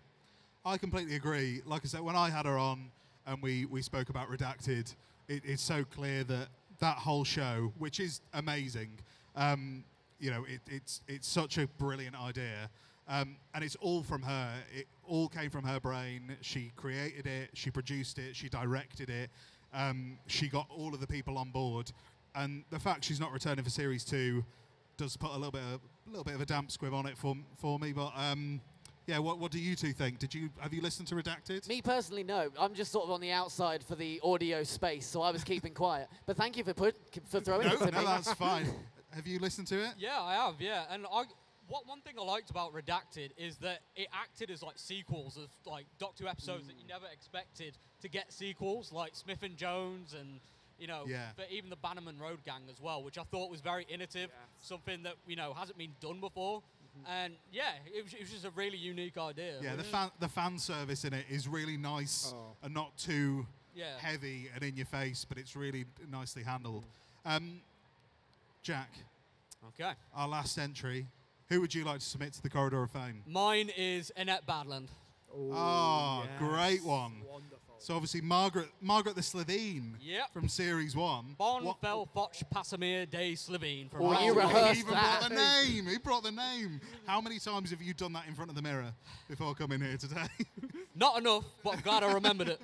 I completely agree. Like I said, when I had her on and we, we spoke about Redacted, it, it's so clear that that whole show, which is amazing, um, you know, it, it's, it's such a brilliant idea. Um, and it's all from her. It all came from her brain. She created it. She produced it. She directed it. Um, she got all of the people on board. And the fact she's not returning for Series two does put a little bit of, a little bit of a damp squib on it for for me. But um, yeah, what what do you two think? Did you have you listened to Redacted? Me personally, no. I'm just sort of on the outside for the audio space, so I was keeping quiet. But thank you for put for throwing no, it to no, me. No, that's fine. Have you listened to it? Yeah, I have. Yeah, and I. What one thing I liked about Redacted is that it acted as like sequels of like Doctor Who episodes mm. that you never expected to get sequels, like Smith and Jones and, you know, yeah. but even the Bannerman Road Gang as well, which I thought was very innovative, yeah. something that, you know, hasn't been done before. Mm-hmm. And yeah, it was, it was just a really unique idea. Yeah, the fan, the fan service in it is really nice oh. and not too yeah. heavy and in your face, but it's really nicely handled. Um, Jack. Okay. Our last entry. Who would you like to submit to the Corridor of Fame? Mine is Annette Badland. Ooh, oh, yes. Great one. Wonderful. So obviously Margaret Margaret the Slitheen yep. from Series one. Bon Fel Foch Passamere de Slitheen. Oh, you rehearsed he even that. Brought the name. He brought the name. How many times have you done that in front of the mirror before coming here today? Not enough, but I'm glad I remembered it.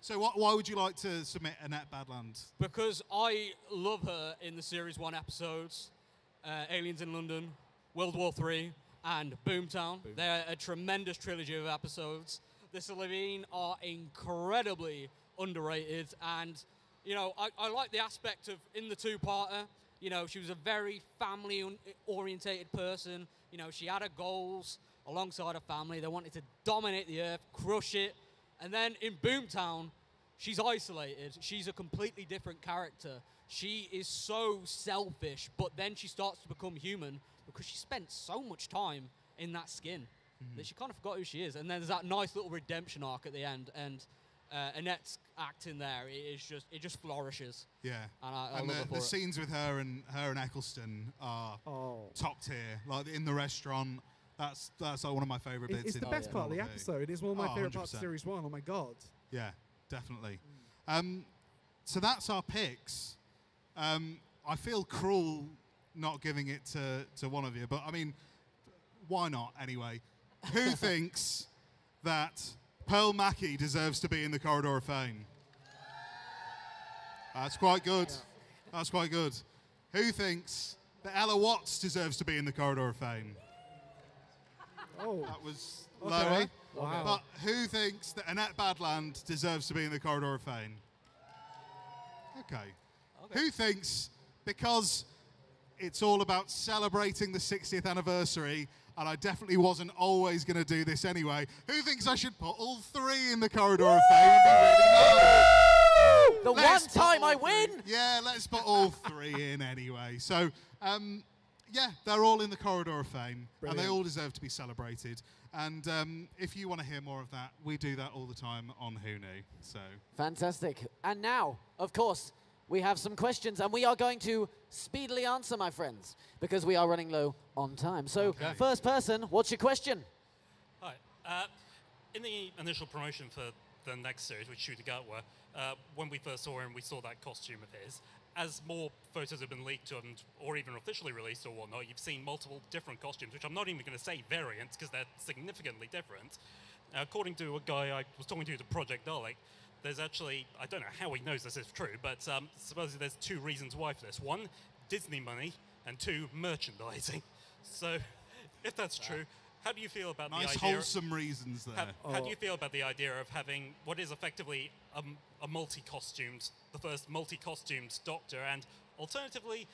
So what, why would you like to submit Annette Badland? Because I love her in the Series one episodes, uh, Aliens in London, World War Three and Boomtown. Boom. They're a tremendous trilogy of episodes. The Slitheen are incredibly underrated, and, you know, I, I like the aspect of, in the two-parter, you know, she was a very family-orientated person. You know, she had her goals alongside her family. They wanted to dominate the Earth, crush it. And then in Boomtown, she's isolated. She's a completely different character. She is so selfish, but then she starts to become human because she spent so much time in that skin mm-hmm. that she kind of forgot who she is. And then there's that nice little redemption arc at the end, and uh, Annette's act in there, it is just it just flourishes. Yeah, and, I, I and love the, the scenes with her and her and Eccleston are oh. top tier. Like in the restaurant, that's that's like one of my favorite bits. It's in the best oh, yeah. part of the episode. It's one of my oh, favorite one hundred percent. Parts of Series One. Oh my god. Yeah, definitely. Mm. Um, so that's our picks. Um, I feel cruel not giving it to, to one of you, but I mean, why not anyway? Who thinks that Pearl Mackie deserves to be in the Corridor of Fame? That's quite good. That's quite good. Who thinks that Ella Watts deserves to be in the Corridor of Fame? Oh, that was okay. low. Wow. But who thinks that Annette Badland deserves to be in the Corridor of Fame? Okay. Who thinks, because it's all about celebrating the sixtieth anniversary, and I definitely wasn't always going to do this anyway, who thinks I should put all three in the Corridor Woo! Of Fame and be really nice? The let's one time I win! Yeah, let's put all three in anyway. So um, Yeah, they're all in the Corridor of Fame. Brilliant. And they all deserve to be celebrated. And um, if you want to hear more of that, we do that all the time on Who Knew. So. Fantastic. And now, of course, we have some questions, and we are going to speedily answer, my friends, because we are running low on time. So, okay. First person, what's your question? Hi. Uh, in the initial promotion for the next series with Ncuti Gatwa, uh, when we first saw him, we saw that costume of his. As more photos have been leaked and, or even officially released or whatnot, you've seen multiple different costumes, which I'm not even going to say variants because they're significantly different. Uh, according to a guy I was talking to at Project Dalek, there's actually, I don't know how he knows this is true, but um, supposedly there's two reasons why for this. One, Disney money, and two, merchandising. So if that's true, how do you feel about nice, the idea... Nice wholesome reasons there. How, oh. how do you feel about the idea of having what is effectively a, a multi-costumed, the first multi-costumed Doctor, and alternatively,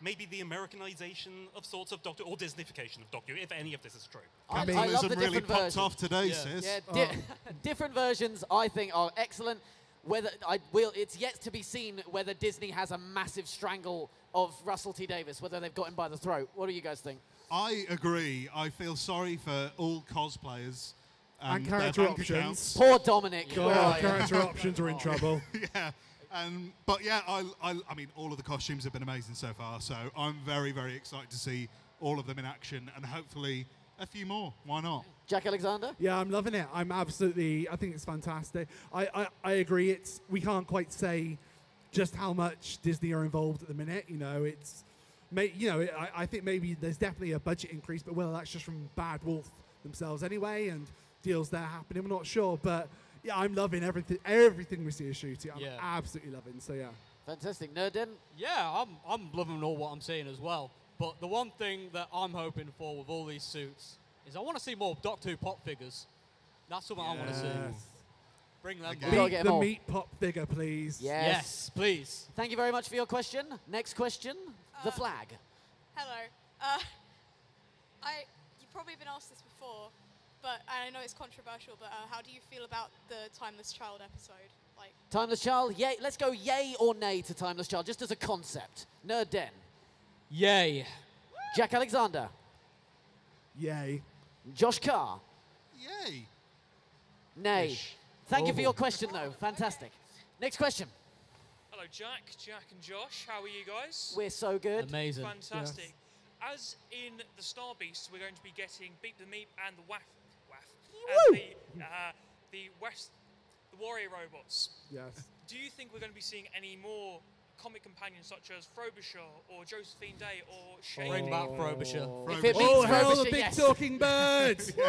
maybe the Americanization of sorts of Doctor, or Disneyfication of Doctor, if any of this is true. I mean, capitalism really popped versions. off today, yeah. sis. Yeah, di oh. different versions, I think, are excellent. Whether I will, it's yet to be seen whether Disney has a massive strangle of Russell T Davies, whether they've got him by the throat. What do you guys think? I agree. I feel sorry for all cosplayers. And, and character options. Poor Dominic. God, yeah. Our character options are in trouble. Yeah. Um, but yeah, I, I, I mean, all of the costumes have been amazing so far, so I'm very, very excited to see all of them in action, and hopefully a few more. Why not? Jack Alexander? Yeah, I'm loving it. I'm absolutely, I think it's fantastic. I, I, I agree. It's, we can't quite say just how much Disney are involved at the minute. You know, it's, may, you know, it, I, I think maybe there's definitely a budget increase, but well, that's just from Bad Wolf themselves anyway, and deals there happening. We're not sure, but... Yeah, I'm loving everything. Everything we see is Ncuti. I'm yeah. absolutely loving. So yeah, fantastic. Nerdin. Yeah, I'm I'm loving all what I'm seeing as well. But the one thing that I'm hoping for with all these suits is I want to see more Doctor Who pop figures. That's something yes. I want to see. Bring them. Beep the Meep pop figure, please. Yes. yes, please. Thank you very much for your question. Next question. Uh, the flag. Hello. Uh, I you've probably been asked this before. But I know it's controversial, but uh, how do you feel about the Timeless Child episode? Like Timeless Child, yay. Let's go yay or nay to Timeless Child, just as a concept. Nerd Den. Yay. Woo! Jack Alexander. Yay. Josh Carr. Yay. Nay. Ish. Thank oh. you for your question, though. Fantastic. Okay. Next question. Hello, Jack, Jack and Josh. How are you guys? We're so good. Amazing. Fantastic. Yes. As in the Star Beast, we're going to be getting Beep the Meep and the Waff. And the, uh, the West, the warrior robots. Yes. Do you think we're going to be seeing any more comic companions such as Frobisher or Josephine Day or Shane? Bring back Frobisher. Frobisher. If it oh, hell, the big yes. talking birds! yeah.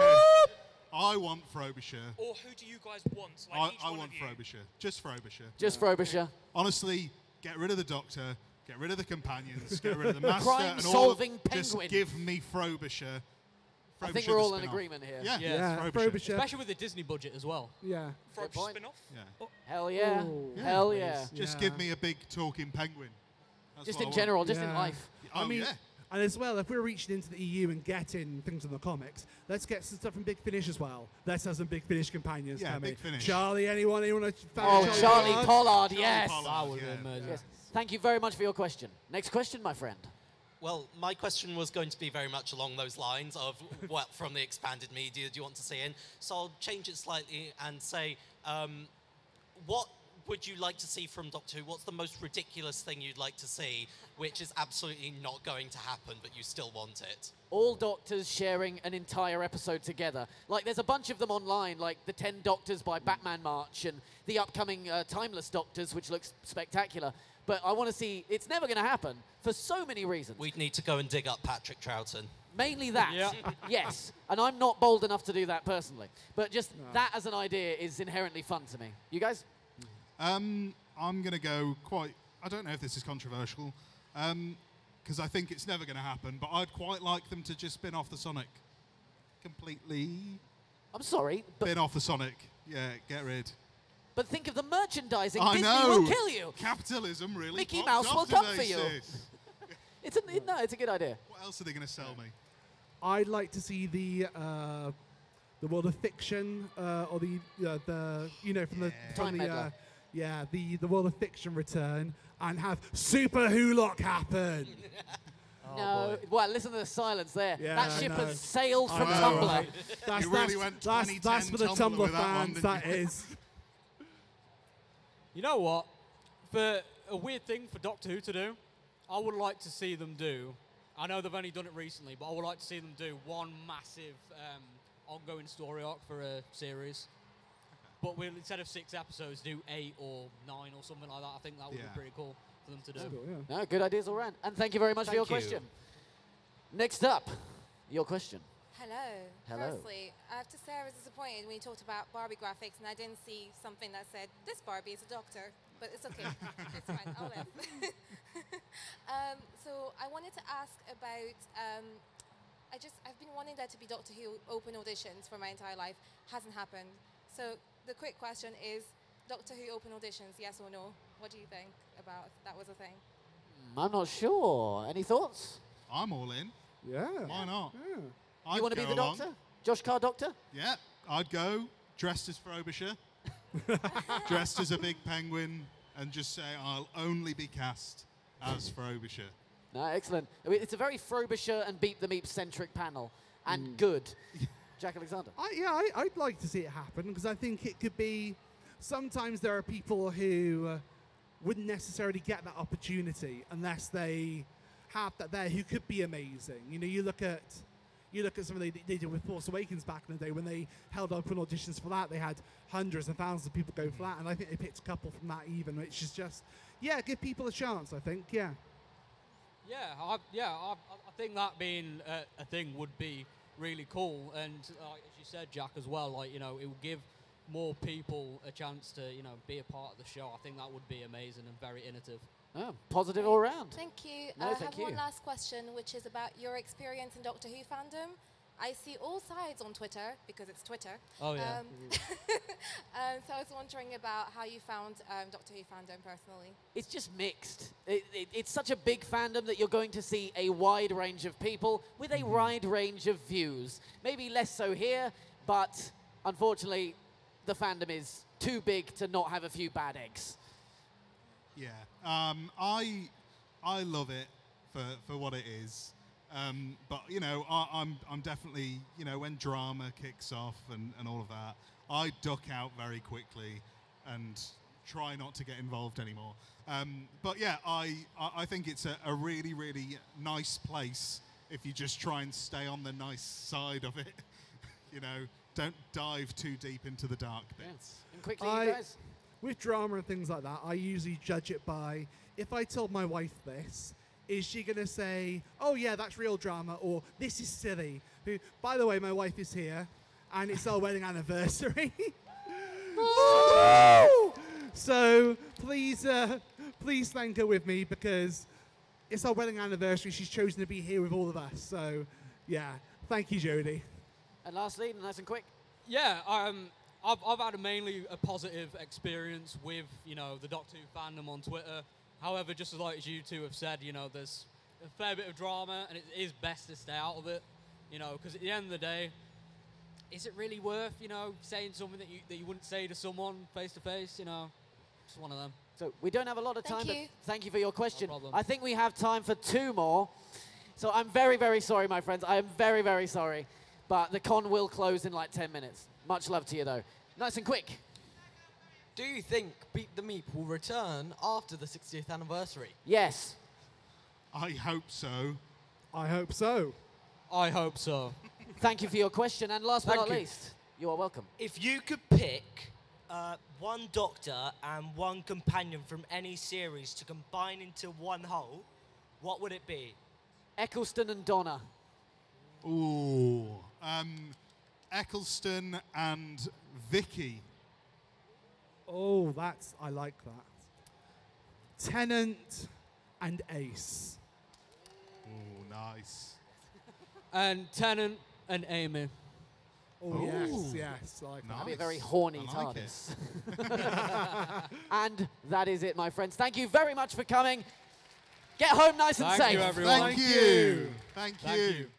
I want Frobisher. Or who do you guys want? Like I, each I one want Frobisher. Just Frobisher. Just yeah. Frobisher. Honestly, get rid of the Doctor, get rid of the companions, get rid of the Master, and all of, just give me Frobisher. Frobisher I think we're all in agreement here. Yeah, yeah. yeah. Frobisher. Frobisher. Especially with the Disney budget as well. Yeah. Frobisher spin-off? Yeah. Oh. Hell yeah. Ooh. Hell yeah. Just yeah. give me a big talking penguin. That's just in general, just yeah. in life. Oh, I mean, yeah. And as well, if we're reaching into the E U and getting things in the comics, let's get some stuff from Big Finish as well. Let's have some Big Finish companions. Yeah, Big Finish. Charlie, anyone? anyone want to oh, Charlie, Charlie Pollard, Pollard yes. Pollard, I would yeah. imagine. Yes. Thank you very much for your question. Next question, my friend. Well, my question was going to be very much along those lines of what from the expanded media do you want to see in? So I'll change it slightly and say, um, what would you like to see from Doctor Who? What's the most ridiculous thing you'd like to see, which is absolutely not going to happen, but you still want it? All Doctors sharing an entire episode together. Like, there's a bunch of them online, like the ten Doctors by Batman March and the upcoming uh, Timeless Doctors, which looks spectacular. But I want to see, it's never going to happen for so many reasons. We'd need to go and dig up Patrick Troughton. Mainly that, yeah. yes. And I'm not bold enough to do that personally. But just no. that as an idea is inherently fun to me. You guys? Um, I'm going to go quite, I don't know if this is controversial, because um, I think it's never going to happen, but I'd quite like them to just spin off the Sonic completely. I'm sorry. Spin off the Sonic. Yeah, get rid. But think of the merchandising. I Disney know. will kill you. Capitalism really. Mickey Mouse will come for you. it's a, it, no, it's a good idea. What else are they going to sell me? I'd like to see the uh, the world of fiction, uh, or the uh, the you know from yeah. the time the uh, yeah the the world of fiction return and have Super Hulock happen. Oh, no. Boy. Well, listen to the silence there. Yeah, that ship has sailed from Tumblr. Right. That's, you really that's, went that's, that's for the Tumblr, Tumblr fans, that, one, that is. You know what? For a weird thing for Doctor Who to do, I would like to see them do, I know they've only done it recently, but I would like to see them do one massive um, ongoing story arc for a series. But we'll, instead of six episodes, do eight or nine or something like that. I think that would yeah. be pretty cool for them to do. Cool, yeah. No, good ideas all around. And thank you very much thank for your you. question. Next up, your question. Hello. Hello. Firstly, I have to say I was disappointed when you talked about Barbie graphics and I didn't see something that said, this Barbie is a doctor, but it's okay. It's fine, I'll live. um, so I wanted to ask about, um, I just, I've been wanting there to be Doctor Who open auditions for my entire life. Hasn't happened. So the quick question is, Doctor Who open auditions, yes or no? What do you think about if that was a thing? I'm not sure. Any thoughts? I'm all in. Yeah. Why not? Yeah. I'd you want to be the along. Doctor? Josh Carr Doctor? Yeah, I'd go dressed as Frobisher, dressed as a big penguin, and just say I'll only be cast as Frobisher. No, excellent. I mean, it's a very Frobisher and Beep the Meep-centric panel, and mm. good. Jack Alexander? I, yeah, I, I'd like to see it happen, because I think it could be... Sometimes there are people who uh, wouldn't necessarily get that opportunity unless they have that there, who could be amazing. You know, you look at... You look at some of the they did with Force Awakens back in the day when they held open auditions for that. They had hundreds and thousands of people go for that, and I think they picked a couple from that even, which is just, yeah, give people a chance, I think, yeah. Yeah, I, yeah, I, I think that being uh, a thing would be really cool, and uh, as you said, Jack, as well, like, you know, it would give more people a chance to, you know, be a part of the show. I think that would be amazing and very innovative. Oh, positive all round. Thank you. No, uh, thank I have you. one last question, which is about your experience in Doctor Who fandom. I see all sides on Twitter, because it's Twitter. Oh, yeah. Um, um, so I was wondering about how you found um, Doctor Who fandom personally. It's just mixed. It, it, it's such a big fandom that you're going to see a wide range of people with a wide range of views. Maybe less so here, but unfortunately, the fandom is too big to not have a few bad eggs. Yeah, um, I I love it for for what it is, um, but you know I, I'm I'm definitely you know when drama kicks off and, and all of that, I duck out very quickly and try not to get involved anymore. Um, but yeah, I I think it's a, a really really nice place if you just try and stay on the nice side of it. You know, don't dive too deep into the dark bits. Yeah. And quickly, I you guys. With drama and things like that, I usually judge it by, if I told my wife this, is she going to say, oh, yeah, that's real drama, or this is silly? Who, by the way, my wife is here, and it's our wedding anniversary. So please, uh, please thank her with me, because it's our wedding anniversary. She's chosen to be here with all of us. So, yeah, thank you, Jodie. And lastly, nice and quick. Yeah, um... I've, I've had a mainly a positive experience with, you know, the Doctor Who fandom on Twitter. However, just as like as you two have said, you know, there's a fair bit of drama, and it is best to stay out of it, you know, because at the end of the day, is it really worth, you know, saying something that you, that you wouldn't say to someone face-to-face, you know? Just one of them. So we don't have a lot of time, thank you. But thank you for your question. No problem. I think we have time for two more. So I'm very, very sorry, my friends. I am very, very sorry. But the con will close in like ten minutes. Much love to you, though. Nice and quick. Do you think Beep the Meep will return after the sixtieth anniversary? Yes. I hope so. I hope so. I hope so. Thank you for your question. And last but not least, you are welcome. If you could pick uh, one doctor and one companion from any series to combine into one whole, what would it be? Eccleston and Donna. Ooh. Um... Eccleston and Vicky. Oh, that's, I like that. Tennant and Ace. Oh, nice. And Tennant and Amy. Oh, yes, yes. I like nice. That'd be a very horny like TARDIS. And that is it, my friends. Thank you very much for coming. Get home nice and Thank safe. You, everyone. Thank, Thank you, everyone. Thank you. Thank you.